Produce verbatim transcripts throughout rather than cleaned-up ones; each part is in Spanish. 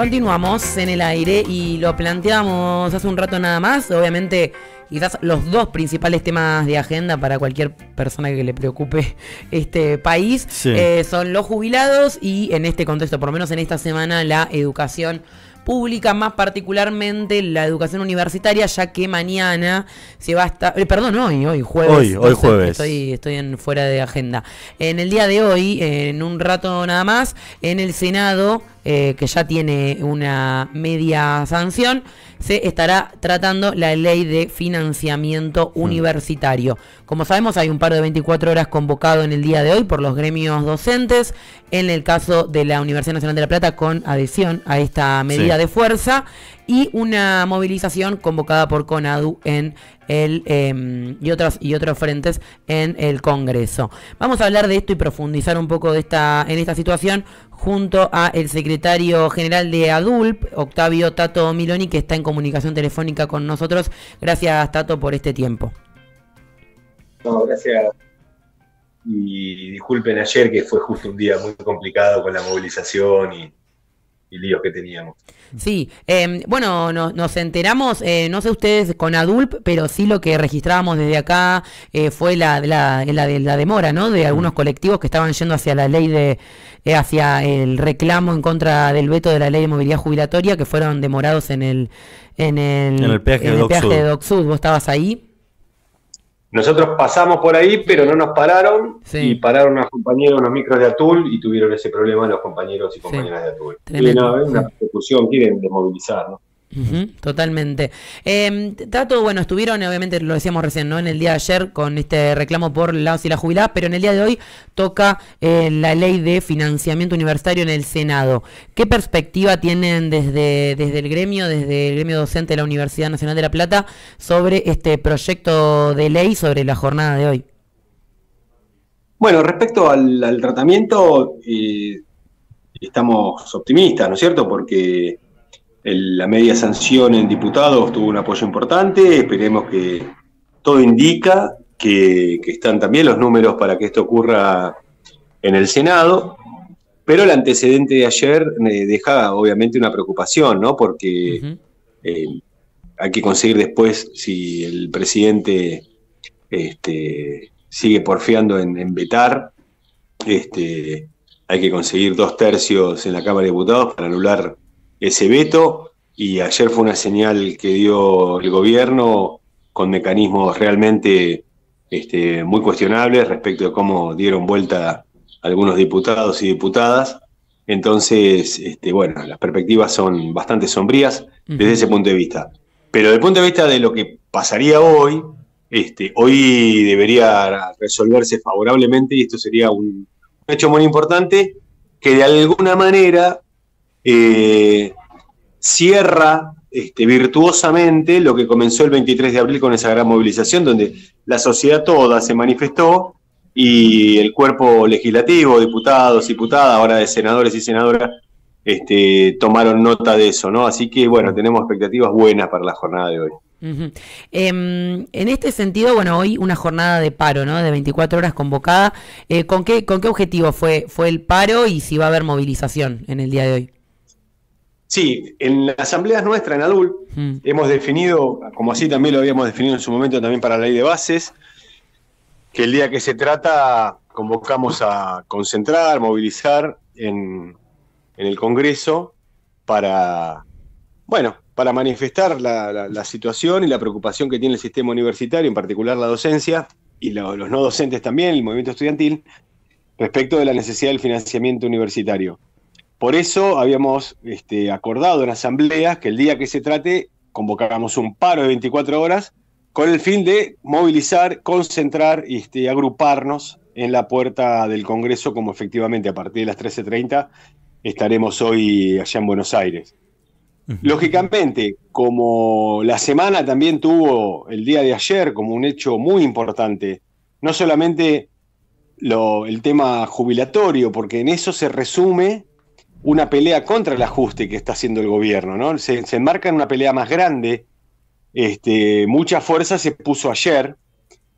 Continuamos en el aire y lo planteamos hace un rato nada más. Obviamente, quizás los dos principales temas de agenda para cualquier persona que le preocupe este país, sí, eh, son los jubilados y, en este contexto, por lo menos en esta semana, la educación pública, más particularmente la educación universitaria, ya que mañana se va a estar... Eh, perdón, hoy, hoy jueves. Hoy, hoy jueves. Estoy, estoy en fuera de agenda. En el día de hoy, en un rato nada más, en el Senado, eh, que ya tiene una media sanción, se estará tratando la Ley de Financiamiento Universitario. Como sabemos, hay un paro de veinticuatro horas convocado en el día de hoy por los gremios docentes, en el caso de la Universidad Nacional de La Plata, con adhesión a esta medida, sí, de fuerza, y una movilización convocada por CONADU en el, eh, y, otras, y otros frentes en el Congreso. Vamos a hablar de esto y profundizar un poco de esta, en esta situación junto a el secretario general de A D U L P, Octavio Tato Miloni, que está en comunicación telefónica con nosotros. Gracias, Tato, por este tiempo. No, gracias. Y disculpen ayer, que fue justo un día muy complicado con la movilización y... y líos que teníamos. Sí, eh, bueno, no, nos enteramos, eh, no sé ustedes con A D U L P, pero sí lo que registrábamos desde acá eh, fue la, la, la, la demora, ¿no?, de algunos colectivos que estaban yendo hacia la ley de, eh, hacia el reclamo en contra del veto de la ley de movilidad jubilatoria, que fueron demorados en el, en el, en el peaje, en el peaje de DOCSUD. ¿Vos estabas ahí? Nosotros pasamos por ahí, pero no nos pararon, sí, y pararon a compañeros, unos micros de Atul, y tuvieron ese problema los compañeros y compañeras, sí, de Atul. Tremendo, una, sí, una persecución, quieren desmovilizar, ¿no? Uh-huh, totalmente. Eh, Tato, bueno, estuvieron, obviamente, lo decíamos recién, ¿no?, en el día de ayer con este reclamo por las y las jubiladas, pero en el día de hoy toca eh, la Ley de Financiamiento Universitario en el Senado. ¿Qué perspectiva tienen desde, desde el gremio, desde el gremio docente de la Universidad Nacional de La Plata, sobre este proyecto de ley, sobre la jornada de hoy? Bueno, respecto al, al tratamiento, eh, estamos optimistas, ¿no es cierto?, porque... la media sanción en diputados tuvo un apoyo importante. Esperemos que todo indica que, que están también los números para que esto ocurra en el Senado, pero el antecedente de ayer deja obviamente una preocupación, ¿no?, porque uh-huh. eh, hay que conseguir después, si el presidente este, sigue porfiando en, en vetar, este, hay que conseguir dos tercios en la Cámara de Diputados para anular ese veto, y ayer fue una señal que dio el gobierno con mecanismos realmente este, muy cuestionables respecto de cómo dieron vuelta algunos diputados y diputadas. Entonces, este, bueno, las perspectivas son bastante sombrías desde ese punto de vista. Pero desde el punto de vista de lo que pasaría hoy, este, hoy debería resolverse favorablemente, y esto sería un hecho muy importante, que de alguna manera... Eh, cierra este, virtuosamente lo que comenzó el veintitrés de abril con esa gran movilización, donde la sociedad toda se manifestó y el cuerpo legislativo, diputados, diputadas, ahora de senadores y senadoras, este, tomaron nota de eso, ¿no? Así que, bueno, tenemos expectativas buenas para la jornada de hoy. Uh-huh. Eh, en este sentido, bueno, hoy una jornada de paro, ¿no?, de veinticuatro horas convocada. Eh, ¿con qué, con qué objetivo fue, fue el paro, y si va a haber movilización en el día de hoy? Sí, en las asambleas nuestras, en A D U L P, mm. hemos definido, como así también lo habíamos definido en su momento también para la ley de bases, que el día que se trata convocamos a concentrar, movilizar en, en el Congreso para, bueno, para manifestar la, la, la situación y la preocupación que tiene el sistema universitario, en particular la docencia, y lo, los no docentes también, el movimiento estudiantil, respecto de la necesidad del financiamiento universitario. Por eso habíamos este, acordado en asambleas que el día que se trate convocáramos un paro de veinticuatro horas con el fin de movilizar, concentrar y este, agruparnos en la puerta del Congreso, como efectivamente a partir de las trece treinta estaremos hoy allá en Buenos Aires. Uh-huh. Lógicamente, como la semana también tuvo el día de ayer como un hecho muy importante, no solamente lo, el tema jubilatorio, porque en eso se resume una pelea contra el ajuste que está haciendo el gobierno, ¿no? Se, se enmarca en una pelea más grande. Este, mucha fuerza se puso ayer.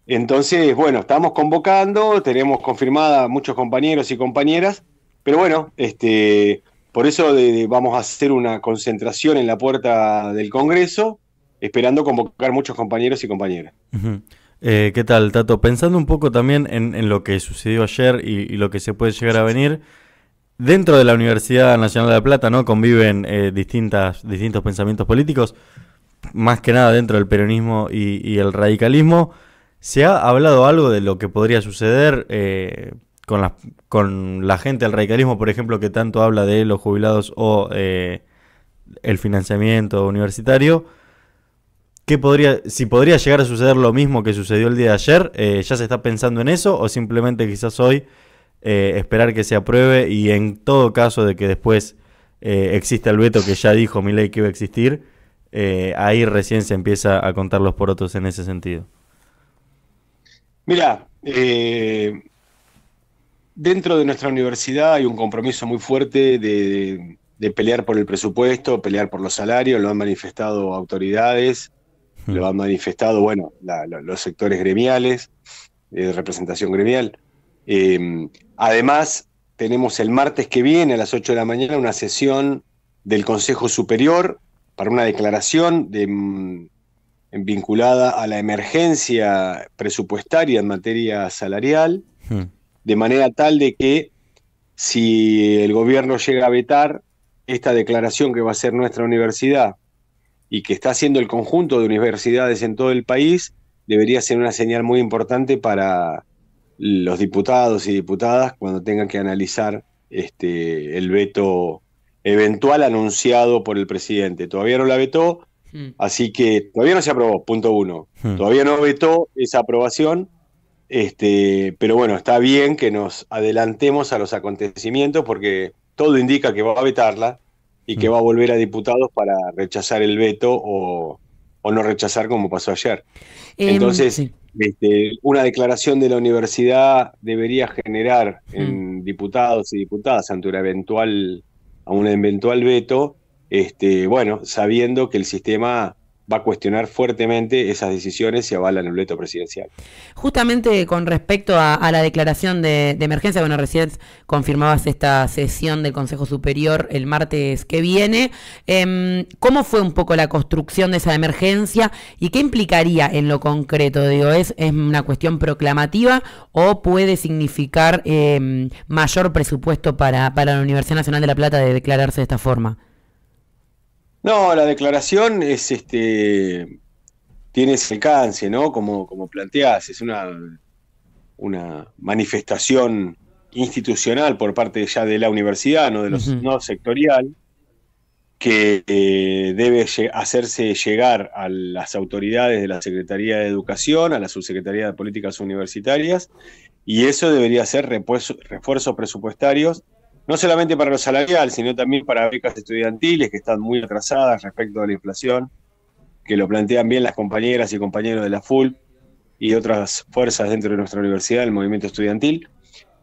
Entonces, bueno, estamos convocando, tenemos confirmada muchos compañeros y compañeras, pero bueno, este, Por eso de, de, vamos a hacer una concentración en la puerta del Congreso, esperando convocar muchos compañeros y compañeras. Uh-huh. eh, ¿Qué tal, Tato? Pensando un poco también en, en lo que sucedió ayer y, y lo que se puede llegar a venir, dentro de la Universidad Nacional de La Plata, ¿no? Conviven eh, distintas, distintos pensamientos políticos, más que nada dentro del peronismo y, y el radicalismo. ¿Se ha hablado algo de lo que podría suceder eh, con, la, con la gente del radicalismo, por ejemplo, que tanto habla de los jubilados o eh, el financiamiento universitario? ¿Qué podría, si podría llegar a suceder lo mismo que sucedió el día de ayer, eh, ¿ya se está pensando en eso o simplemente quizás hoy eh, esperar que se apruebe y en todo caso de que después eh, exista el veto que ya dijo Milei que iba a existir, eh, ahí recién se empieza a contar los porotos en ese sentido? Mirá, eh, dentro de nuestra universidad hay un compromiso muy fuerte de... de de pelear por el presupuesto, pelear por los salarios, lo han manifestado autoridades, sí. Lo han manifestado, bueno, la, la, los sectores gremiales, eh, representación gremial. Eh, además, tenemos el martes que viene a las ocho de la mañana una sesión del Consejo Superior para una declaración de, m, vinculada a la emergencia presupuestaria en materia salarial, sí. De manera tal de que si el gobierno llega a vetar esta declaración que va a hacer nuestra universidad y que está haciendo el conjunto de universidades en todo el país, debería ser una señal muy importante para los diputados y diputadas cuando tengan que analizar este, el veto eventual anunciado por el presidente. Todavía no la vetó, así que todavía no se aprobó, punto uno. Todavía no vetó esa aprobación, este, pero bueno, está bien que nos adelantemos a los acontecimientos porque todo indica que va a vetarla y que va a volver a diputados para rechazar el veto o, o no rechazar como pasó ayer. Eh, Entonces, sí. este, una declaración de la universidad debería generar en mm. diputados y diputadas ante una eventual, a un eventual veto, este, bueno, sabiendo que el sistema va a cuestionar fuertemente esas decisiones y avalan el veto presidencial. Justamente con respecto a, a la declaración de, de emergencia, bueno, recién confirmabas esta sesión del Consejo Superior el martes que viene. Eh, ¿Cómo fue un poco la construcción de esa emergencia y qué implicaría en lo concreto? Digo, ¿es, es una cuestión proclamativa o puede significar eh, mayor presupuesto para, para la Universidad Nacional de La Plata de declararse de esta forma? No, la declaración es, este, tiene ese alcance, ¿no? Como, como planteás, es una, una manifestación institucional por parte ya de la universidad, no de los uh-huh. no sectorial, que eh, debe hacerse llegar a las autoridades de la Secretaría de Educación, a la Subsecretaría de Políticas Universitarias, y eso debería ser repueso, refuerzos presupuestarios, no solamente para lo salarial, sino también para becas estudiantiles que están muy atrasadas respecto a la inflación, que lo plantean bien las compañeras y compañeros de la F U L y otras fuerzas dentro de nuestra universidad, el movimiento estudiantil,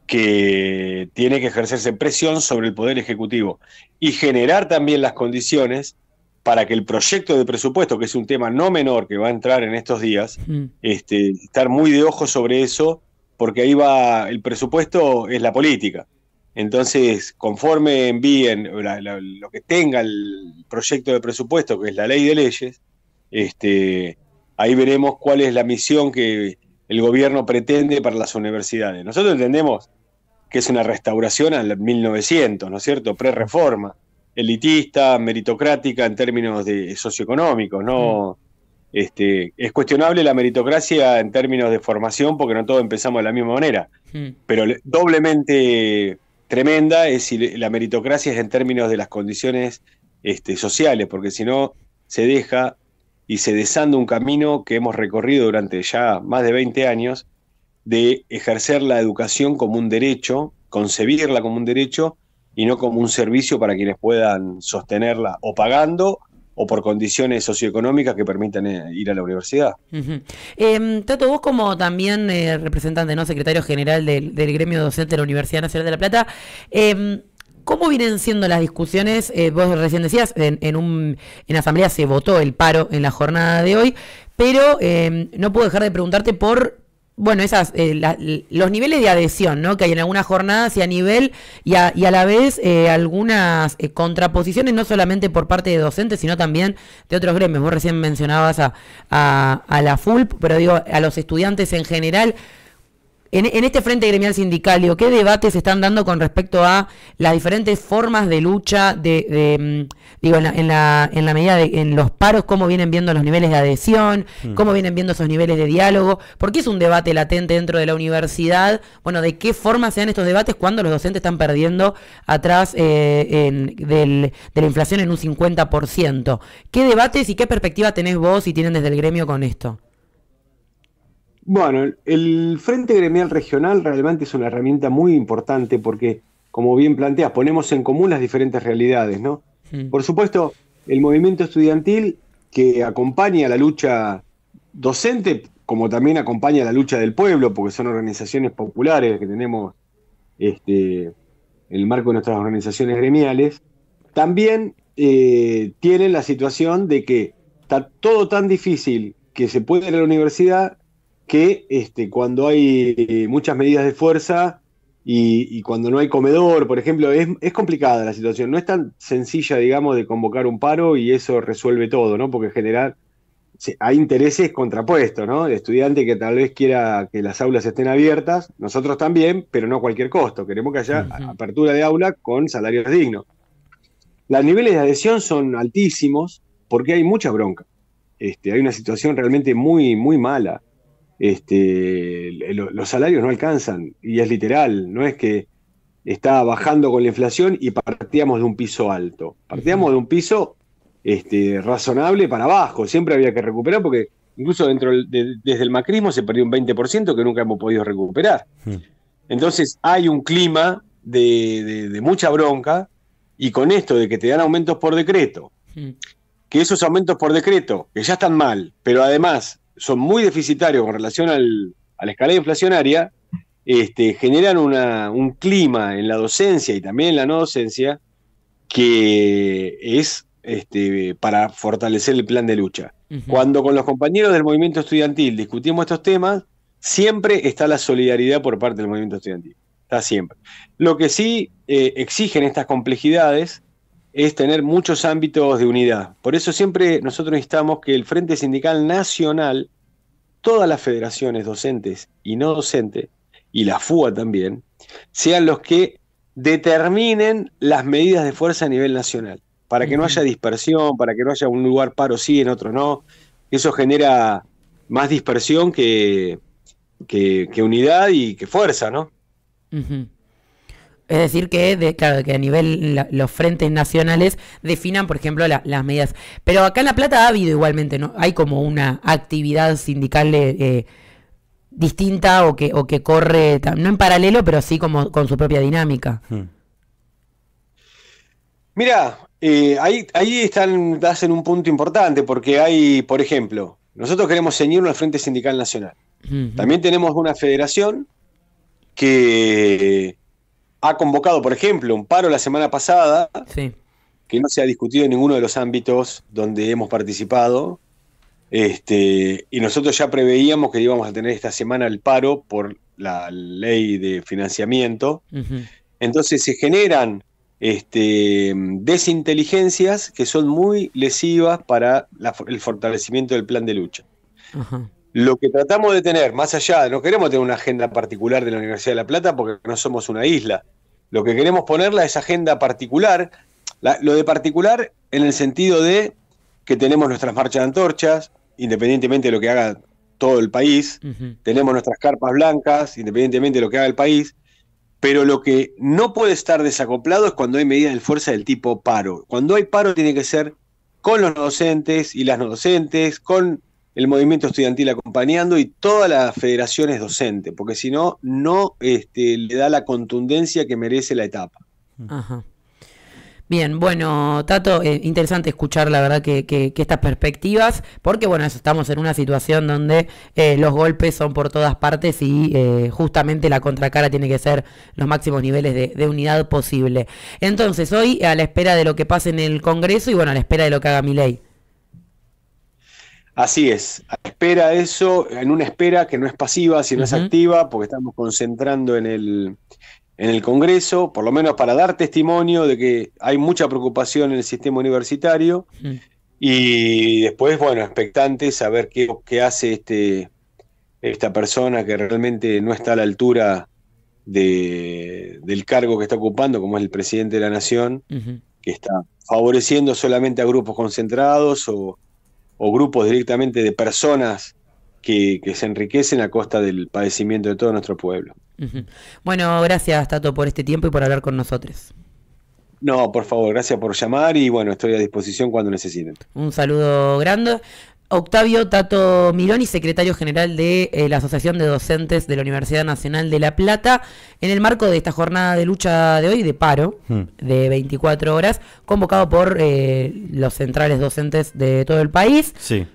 que tiene que ejercerse presión sobre el Poder Ejecutivo y generar también las condiciones para que el proyecto de presupuesto, que es un tema no menor que va a entrar en estos días, mm. este, estar muy de ojo sobre eso, porque ahí va el presupuesto, es la política. Entonces, conforme envíen la, la, lo que tenga el proyecto de presupuesto, que es la ley de leyes, este, ahí veremos cuál es la misión que el gobierno pretende para las universidades. Nosotros entendemos que es una restauración al mil novecientos, ¿no es cierto? Pre-reforma, elitista, meritocrática en términos de socioeconómicos, ¿no? Mm. Este, es cuestionable la meritocracia en términos de formación porque no todos empezamos de la misma manera, mm. pero doblemente tremenda es la meritocracia es en términos de las condiciones este, sociales, porque si no se deja y se desanda un camino que hemos recorrido durante ya más de veinte años de ejercer la educación como un derecho, concebirla como un derecho y no como un servicio para quienes puedan sostenerla o pagando o por condiciones socioeconómicas que permitan ir a la universidad. Uh-huh. eh, Tato, vos como también eh, representante, ¿no? Secretario general del, del gremio docente de la Universidad Nacional de La Plata, eh, ¿cómo vienen siendo las discusiones? Eh, vos recién decías, en, en, un, en asamblea se votó el paro en la jornada de hoy, pero eh, no puedo dejar de preguntarte por bueno, esas eh, la, los niveles de adhesión, ¿no? Que hay en algunas jornadas y a nivel y a, y a la vez eh, algunas eh, contraposiciones, no solamente por parte de docentes, sino también de otros gremios. Vos recién mencionabas a, a, a la F U L, pero digo, a los estudiantes en general. En, en este frente gremial sindical, digo, ¿qué debates se están dando con respecto a las diferentes formas de lucha, de, de digo, en la, en la, en la medida de en los paros, cómo vienen viendo los niveles de adhesión, mm. cómo vienen viendo esos niveles de diálogo? Porque es un debate latente dentro de la universidad. Bueno, ¿de qué forma se dan estos debates cuando los docentes están perdiendo atrás eh, en, del, de la inflación en un cincuenta por ciento? ¿Qué debates y qué perspectiva tenés vos y tienen desde el gremio con esto? Bueno, el Frente Gremial Regional realmente es una herramienta muy importante porque, como bien planteas, ponemos en común las diferentes realidades, ¿no? Sí. Por supuesto, el movimiento estudiantil que acompaña la lucha docente, como también acompaña la lucha del pueblo, porque son organizaciones populares que tenemos este, en el marco de nuestras organizaciones gremiales, también eh, tienen la situación de que está todo tan difícil que se puede ir a la universidad, que este, cuando hay muchas medidas de fuerza y, y cuando no hay comedor, por ejemplo, es, es complicada la situación. No es tan sencilla, digamos, de convocar un paro y eso resuelve todo, ¿no? Porque en general hay intereses contrapuestos, ¿no? El estudiante que tal vez quiera que las aulas estén abiertas, nosotros también, pero no a cualquier costo. Queremos que haya uh-huh. apertura de aula con salarios dignos. Los niveles de adhesión son altísimos porque hay mucha bronca. Este, hay una situación realmente muy, muy mala. Este, los salarios no alcanzan, y es literal, no es que está bajando con la inflación y partíamos de un piso alto, partíamos de un piso este, razonable para abajo, siempre había que recuperar, porque incluso dentro de, desde el macrismo se perdió un veinte por ciento que nunca hemos podido recuperar. Entonces hay un clima de, de, de mucha bronca, y con esto de que te dan aumentos por decreto, que esos aumentos por decreto, que ya están mal, pero además son muy deficitarios con relación al, a la escala inflacionaria, este, generan una, un clima en la docencia y también en la no docencia que es este, para fortalecer el plan de lucha. Uh-huh. Cuando con los compañeros del movimiento estudiantil discutimos estos temas, siempre está la solidaridad por parte del movimiento estudiantil. Está siempre. Lo que sí eh, exigen estas complejidades es tener muchos ámbitos de unidad. Por eso siempre nosotros instamos que el Frente Sindical Nacional, todas las federaciones docentes y no docentes, y la F U A también, sean los que determinen las medidas de fuerza a nivel nacional, para que no haya dispersión, para que no haya un lugar paro sí, en otro no. Eso genera más dispersión que, que, que unidad y que fuerza, ¿no? Uh-huh. Es decir, que, de, claro, que a nivel la, los frentes nacionales definan, por ejemplo, la, las medidas. Pero acá en La Plata ha habido igualmente, ¿no? Hay como una actividad sindical eh, distinta o que, o que corre, no en paralelo, pero sí como con su propia dinámica. Hmm. Mirá, eh, ahí, ahí están, hacen un punto importante, porque hay, por ejemplo, nosotros queremos ceñirnos al Frente Sindical Nacional. Uh-huh. También tenemos una federación que ha convocado, por ejemplo, un paro la semana pasada, sí, que no se ha discutido en ninguno de los ámbitos donde hemos participado, este, y nosotros ya preveíamos que íbamos a tener esta semana el paro por la ley de financiamiento. Uh-huh. Entonces se generan este, desinteligencias que son muy lesivas para la, el fortalecimiento del plan de lucha. Uh-huh. Lo que tratamos de tener, más allá, no queremos tener una agenda particular de la Universidad de La Plata porque no somos una isla. Lo que queremos ponerla es agenda particular, la, lo de particular en el sentido de que tenemos nuestras marchas de antorchas, independientemente de lo que haga todo el país, uh-huh. tenemos nuestras carpas blancas, independientemente de lo que haga el país, pero lo que no puede estar desacoplado es cuando hay medidas de fuerza del tipo paro. Cuando hay paro tiene que ser con los docentes y las no docentes, con el movimiento estudiantil acompañando y todas las federaciones docentes, porque si no, no este, le da la contundencia que merece la etapa. Ajá. Bien, bueno, Tato, eh, interesante escuchar la verdad que, que, que estas perspectivas, porque bueno, eso, estamos en una situación donde eh, los golpes son por todas partes y eh, justamente la contracara tiene que ser los máximos niveles de, de unidad posible. Entonces, hoy a la espera de lo que pase en el Congreso y bueno, a la espera de lo que haga Milei. Así es, a la espera de eso, en una espera que no es pasiva, sino uh-huh. es activa, porque estamos concentrando en el, en el Congreso, por lo menos para dar testimonio de que hay mucha preocupación en el sistema universitario, uh-huh. y después, bueno, expectantes a ver qué, qué hace este, esta persona que realmente no está a la altura de, del cargo que está ocupando, como es el presidente de la Nación, uh-huh. que está favoreciendo solamente a grupos concentrados o... o grupos directamente de personas que, que se enriquecen a costa del padecimiento de todo nuestro pueblo. Uh-huh. Bueno, gracias, Tato, por este tiempo y por hablar con nosotros. No, por favor, gracias por llamar y bueno, estoy a disposición cuando necesiten. Un saludo grande. Octavio Tato Miloni, secretario general de eh, la Asociación de Docentes de la Universidad Nacional de La Plata, en el marco de esta jornada de lucha de hoy, de paro, mm. de veinticuatro horas, convocado por eh, los centrales docentes de todo el país. Sí.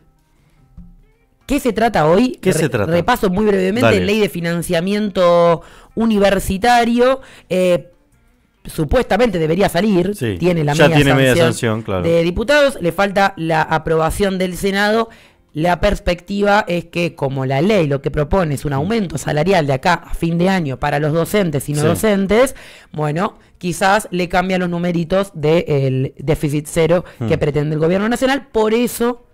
¿Qué se trata hoy? ¿Qué Re se trata? Repaso muy brevemente. Dale. Ley de Financiamiento Universitario, eh, supuestamente debería salir, sí, tiene la ya media, tiene sanción media sanción claro. de diputados, le falta la aprobación del Senado. La perspectiva es que como la ley lo que propone es un aumento salarial de acá a fin de año para los docentes y no sí. docentes, bueno, quizás le cambian los numeritos del déficit cero hmm. que pretende el gobierno nacional, por eso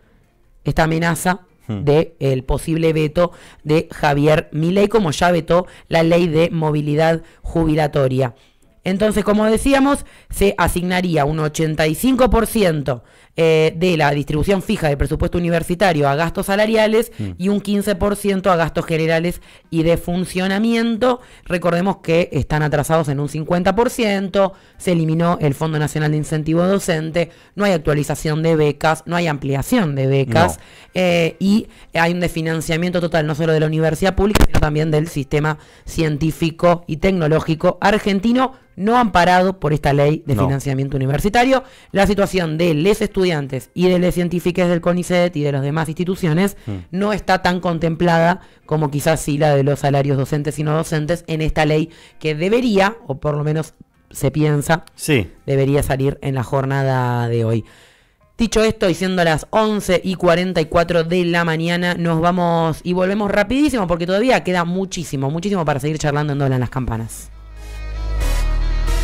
esta amenaza de el posible veto de Javier Milei, como ya vetó la ley de movilidad jubilatoria. Entonces, como decíamos, se asignaría un ochenta y cinco por ciento eh, de la distribución fija del presupuesto universitario a gastos salariales mm. y un quince por ciento a gastos generales y de funcionamiento. Recordemos que están atrasados en un cincuenta por ciento, se eliminó el Fondo Nacional de Incentivo Docente, no hay actualización de becas, no hay ampliación de becas no. eh, y hay un desfinanciamiento total no solo de la universidad pública, sino también del sistema científico y tecnológico argentino. No han parado por esta ley de no. financiamiento universitario. La situación de los estudiantes y de los científicos del CONICET y de las demás instituciones mm. no está tan contemplada como quizás sí la de los salarios docentes y no docentes en esta ley que debería, o por lo menos se piensa, sí. debería salir en la jornada de hoy. Dicho esto, y siendo las once y cuarenta y cuatro de la mañana, nos vamos y volvemos rapidísimo porque todavía queda muchísimo, muchísimo para seguir charlando en Doblan las Campanas.